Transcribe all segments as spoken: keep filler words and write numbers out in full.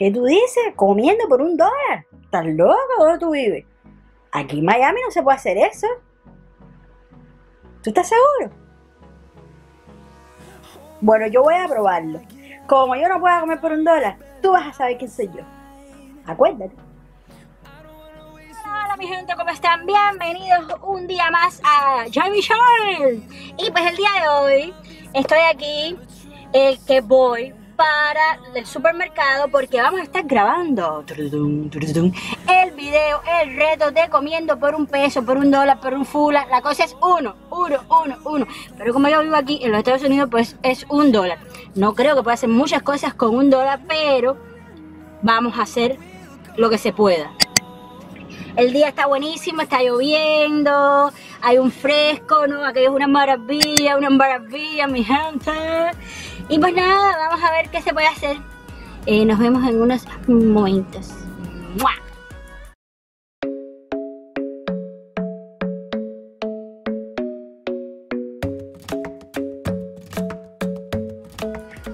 ¿Qué tú dices? ¿Comiendo por un dólar? ¿Estás loco? ¿Dónde tú vives? Aquí en Miami no se puede hacer eso. ¿Tú estás seguro? Bueno, yo voy a probarlo. Como yo no puedo comer por un dólar, tú vas a saber quién soy yo. Acuérdate. Hola mi gente, ¿cómo están? Bienvenidos un día más a Yahimi Show. Y pues el día de hoy estoy aquí, el que voy para el supermercado porque vamos a estar grabando el video, el reto de comiendo por un peso, por un dólar, por un fula. La cosa es uno, uno, uno, uno. Pero como yo vivo aquí en los Estados Unidos, pues es un dólar. No creo que pueda hacer muchas cosas con un dólar, pero vamos a hacer lo que se pueda. El día está buenísimo, está lloviendo, hay un fresco, ¿no? Aquello es una maravilla, una maravilla, mi gente. Y pues nada, vamos a ver qué se puede hacer. Eh, nos vemos en unos momentos. ¡Mua!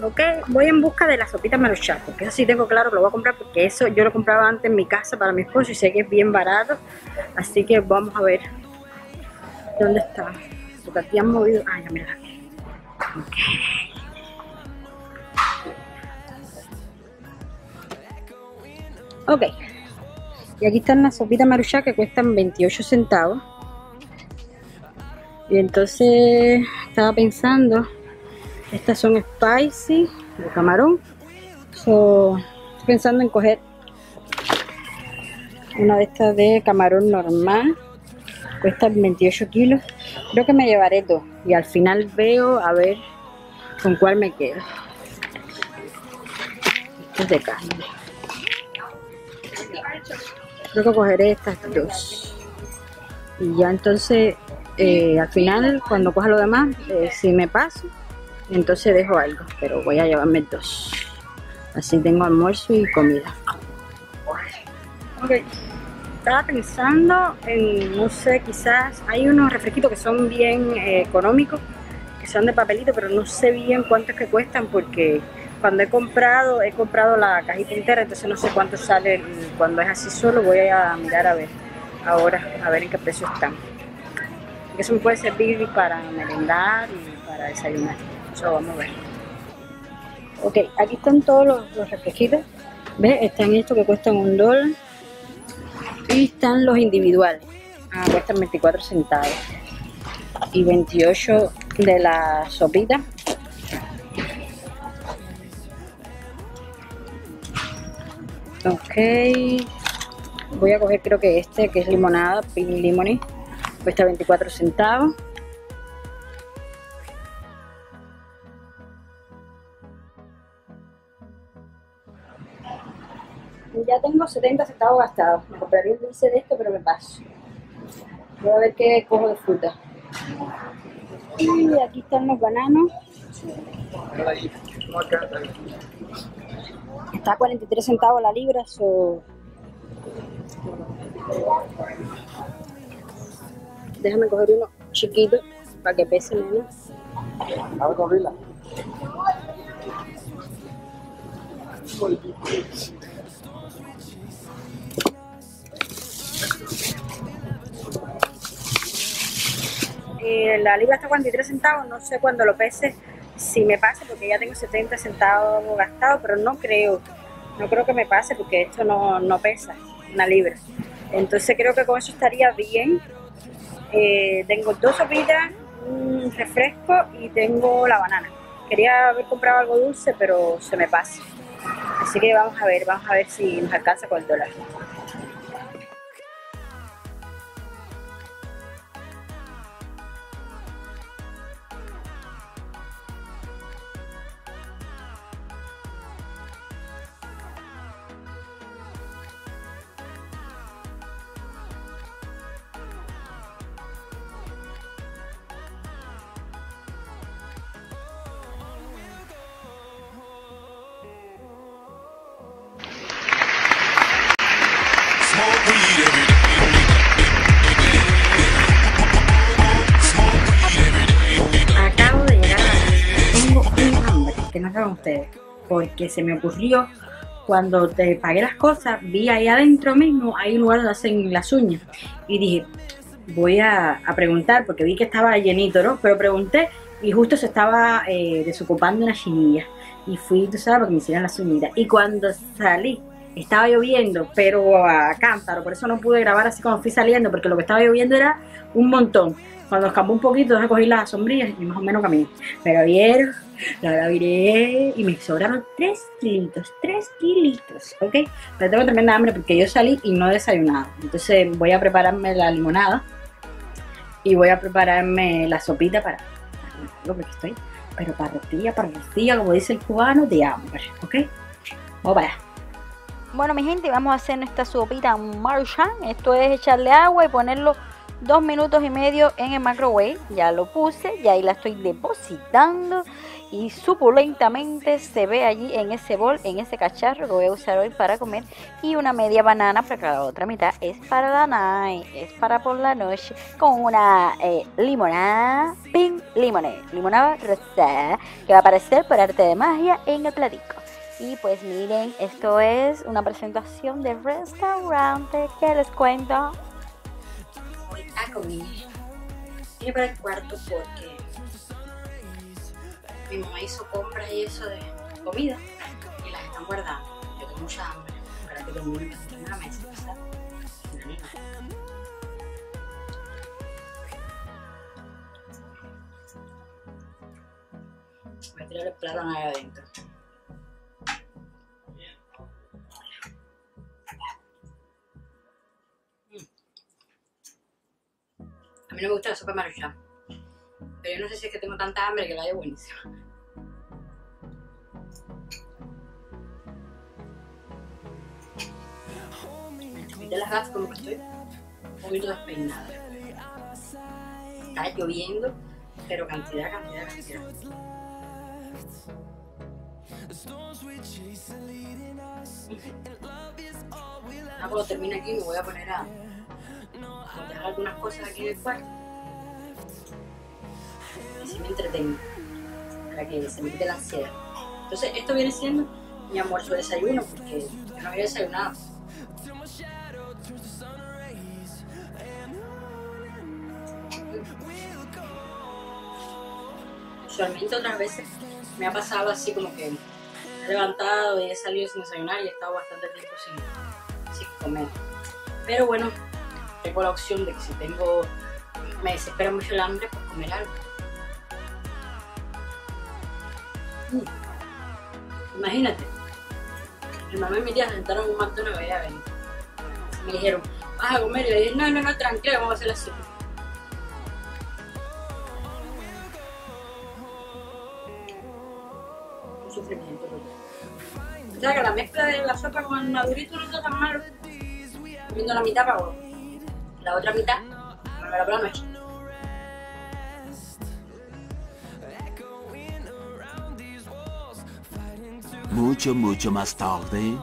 Ok, voy en busca de la sopita Maruchan, porque eso sí tengo claro que lo voy a comprar, porque eso yo lo compraba antes en mi casa para mi esposo y sé que es bien barato. Así que vamos a ver dónde está. Porque aquí han movido. Ah, ya mira. Ok. Ok, y aquí están las sopitas Maruchan que cuestan veintiocho centavos. Y entonces estaba pensando, estas son spicy, de camarón. So, estoy pensando en coger una de estas de camarón normal. Cuestan veintiocho kilos. Creo que me llevaré dos y al final veo a ver con cuál me quedo. Esto es de carne. Creo que cogeré estas dos y ya entonces eh, al final cuando coja lo demás, eh, si me paso entonces dejo algo, pero voy a llevarme dos, así tengo almuerzo y comida. Ok, estaba pensando en, no sé, quizás hay unos refresquitos que son bien eh, económicos, que son de papelito, pero no sé bien cuántos que cuestan porque cuando he comprado, he comprado la cajita entera, entonces no sé cuánto sale cuando es así solo. Voy a mirar a ver ahora, a ver en qué precio están. Eso me puede servir para merendar y para desayunar. Eso vamos a ver. Ok, aquí están todos los, los refresquitos. ¿Ves? Están estos que cuestan un dólar. Y están los individuales. Ah, cuestan veinticuatro centavos. Y veintiocho de la sopita. Ok, voy a coger creo que este que es limonada, pink limone, cuesta veinticuatro centavos. Ya tengo setenta centavos gastados, me compraría un dulce de esto pero me paso. Voy a ver qué cojo de fruta. Y aquí están los bananos. Está a cuarenta y tres centavos la libra, so... Déjame coger uno chiquito para que pese menos. Eh, la libra está a cuarenta y tres centavos, no sé cuándo lo pese. Si me pasa, porque ya tengo setenta centavos gastados, pero no creo, no creo que me pase porque esto no, no pesa una libra. Entonces creo que con eso estaría bien. Eh, tengo dos sopitas, un refresco y tengo la banana. Quería haber comprado algo dulce, pero se me pasa. Así que vamos a ver, vamos a ver si nos alcanza con el dólar. Porque se me ocurrió cuando te pagué las cosas, vi ahí adentro mismo, hay un lugar donde hacen las uñas. Y dije, voy a, a preguntar, porque vi que estaba llenito, ¿no? Pero pregunté y justo se estaba eh, desocupando una chinilla. Y fui, tú sabes, porque me hicieron las uñitas. Y cuando salí, estaba lloviendo, pero a cántaro, por eso no pude grabar así cuando fui saliendo, porque lo que estaba lloviendo era un montón. Cuando escapó un poquito, recogí las sombrillas y más o menos caminé. Pero vieron, la viré y me sobraron tres kilitos, tres kilitos, ¿ok? Pero tengo tremenda hambre porque yo salí y no he desayunado. Entonces voy a prepararme la limonada y voy a prepararme la sopita para, para lo que estoy, pero parrotilla, parrotilla, como dice el cubano, de hambre, ¿ok? Vamos para allá. Bueno, mi gente, vamos a hacer nuestra sopita Maruchan. Esto es echarle agua y ponerlo dos minutos y medio en el microwave. Ya lo puse y ahí la estoy depositando y suculentamente se ve allí en ese bol, en ese cacharro que voy a usar hoy para comer, y una media banana para cada otra mitad es para la night, es para por la noche, con una eh, limonada, pink limonade, limonada rosada que va a aparecer por arte de magia en el platico. Y pues miren, esto es una presentación de restaurante que les cuento. Voy a comer. Vine para el cuarto porque mi mamá hizo compras y eso de comida y las están guardando. Yo tengo mucha hambre para que todo el mundo esté en la mesa, ¿sabes? Voy a tirar el plátano ahí adentro. A mí no me gusta la sopa Maruchan, pero yo no sé si es que tengo tanta hambre que la hallo buenísima. De las gafas como que estoy un poquito despeinada. Está lloviendo, pero cantidad, cantidad, cantidad. Ah, cuando termine aquí me voy a poner a... dejar algunas cosas aquí del cuarto y si me entretengo para que se me quite la ansiedad. Entonces esto viene siendo mi almuerzo de desayuno porque yo no había desayunado. Usualmente otras veces me ha pasado así como que he levantado y he salido sin desayunar y he estado bastante tiempo sin, sin comer, pero bueno, tengo la opción de que si tengo, me desespera mucho el hambre, por comer algo. Mm. Imagínate, mi mamá y mi tía sentaron un manto en la bella venta. Me dijeron, vas a comer, y le dije, no, no, no, tranquila, vamos a hacer así. Un sufrimiento. O sea que la mezcla de la sopa con el madurito no está tan malo. Comiendo la mitad para vos. La otra mitad, me la por la noche. Mucho, mucho más tarde.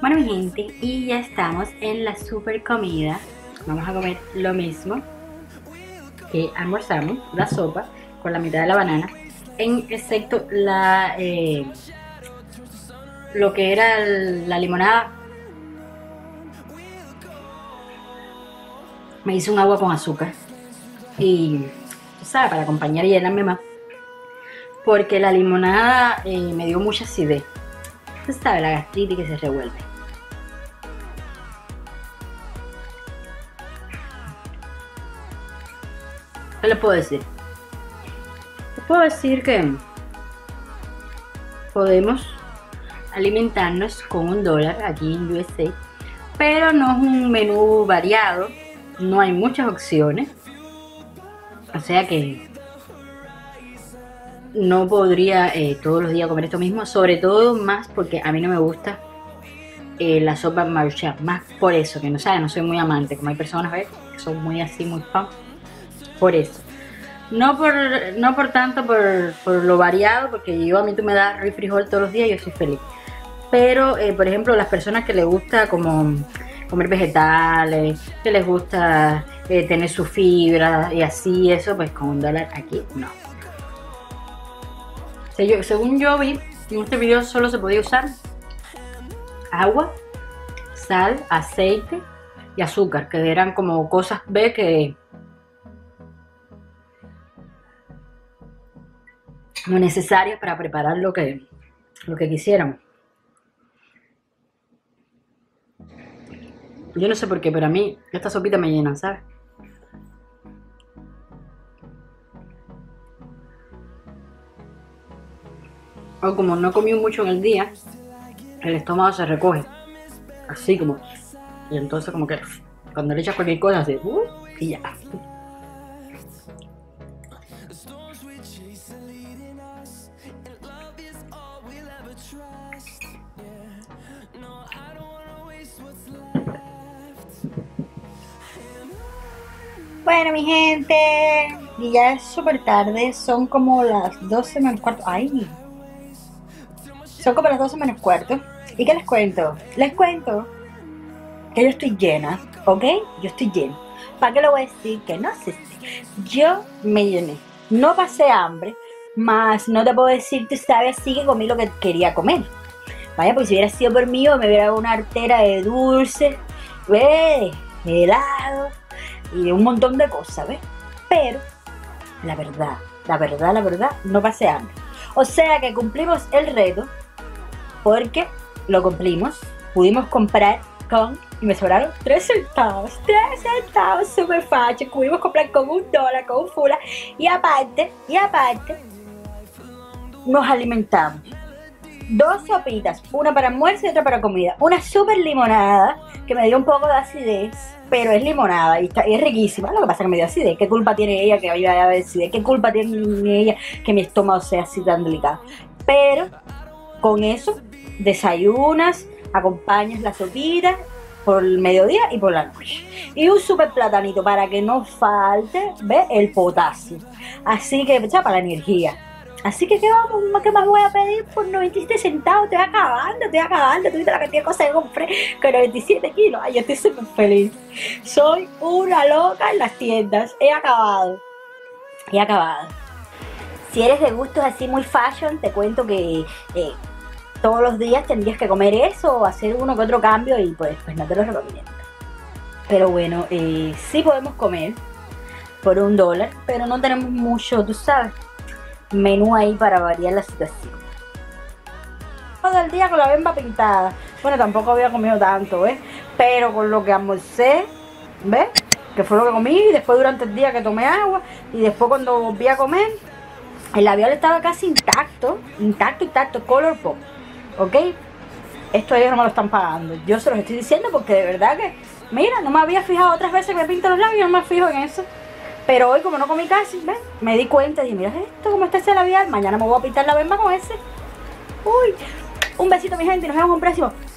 Bueno, mi gente, y ya estamos en la super comida. Vamos a comer lo mismo que almorzamos, la sopa con la mitad de la banana, en excepto la eh, lo que era la limonada. Me hice un agua con azúcar y, ¿sabes? Para acompañar y llenarme más, porque la limonada eh, me dio mucha acidez. Usted sabe, la gastritis que se revuelve. ¿Qué les puedo decir? Les puedo decir que podemos alimentarnos con un dólar aquí en U S A, pero no es un menú variado. No hay muchas opciones, o sea que no podría eh, todos los días comer esto mismo, sobre todo más porque a mí no me gusta eh, la sopa Maruchan, más por eso, que no sabe, no soy muy amante, como hay personas, ¿ves?, que son muy así, muy fan, por eso. No por, no por tanto por, por lo variado, porque yo, a mí tú me das rice frijol todos los días y yo soy feliz. Pero, eh, por ejemplo, las personas que les gusta como... comer vegetales, que les gusta eh, tener su fibra y así, eso, pues con un dólar aquí no. O sea, yo, según yo vi, En este video solo se podía usar agua, sal, aceite y azúcar, que eran como cosas B que no necesarias para preparar lo que, lo que quisiéramos. Yo no sé por qué, pero a mí esta sopita me llena, ¿sabes? O como no comí mucho en el día, el estómago se recoge, así como, y entonces como que cuando le echas cualquier cosa así, uh, y ya. Bueno, mi gente, y ya es súper tarde, son como las doce menos cuarto, ay, son como las doce menos cuarto. ¿Y qué les cuento? Les cuento que yo estoy llena, ¿ok? Yo estoy llena. ¿Para qué lo voy a decir? Que no sé. Yo me llené. No pasé hambre, más no te puedo decir, tú sabes, sí que comí lo que quería comer. Vaya, porque si hubiera sido por mí, me hubiera dado una artera de dulce, ¿ves? Helado y un montón de cosas, ¿ves? Pero, la verdad, la verdad, la verdad, no pasé hambre. O sea que cumplimos el reto, porque lo cumplimos, pudimos comprar con, y me sobraron tres centavos, tres centavos, súper facho, pudimos comprar con un dólar, con un fula, y aparte, y aparte, nos alimentamos. Dos sopitas, una para almuerzo y otra para comida, una súper limonada, que me dio un poco de acidez, pero es limonada y, está, y es riquísima. Lo que pasa es que me dio acidez. ¿Qué culpa tiene ella que vaya a haber acidez? ¿Qué culpa tiene ella que mi estómago sea así tan delicado? Pero con eso desayunas, acompañas la sopita por el mediodía y por la noche. Y un súper platanito para que no falte, ¿ves? El potasio. Así que, ya, para la energía. Así que, ¿qué, vamos? ¿Qué más voy a pedir por noventa y siete centavos? Estoy acabando, estoy acabando. Tú viste la cantidad de cosas que compré con noventa y siete kilos. Ay, yo estoy súper feliz. Soy una loca en las tiendas. He acabado. He acabado. Si eres de gustos así muy fashion, te cuento que eh, todos los días tendrías que comer eso o hacer uno que otro cambio y pues, pues no te lo recomiendo. Pero bueno, eh, sí podemos comer por un dólar, pero no tenemos mucho, tú sabes, menú ahí para variar la situación. Todo el día con la bemba pintada. Bueno, tampoco había comido tanto, ¿ves? Pero con lo que almorcé, ¿ves? Que fue lo que comí, y después durante el día que tomé agua, y después cuando volví a comer, el labial estaba casi intacto, intacto, intacto, color pop, ¿ok? Esto ellos no me lo están pagando, yo se los estoy diciendo porque de verdad que, mira, no me había fijado. Otras veces que me pinto los labios, no me fijo en eso. Pero hoy, como no comí casi, ¿ves? Me di cuenta y dije, mira esto, cómo está ese labial. Mañana me voy a pintar la bemba con ese. Uy, un besito, mi gente, y nos vemos en un próximo.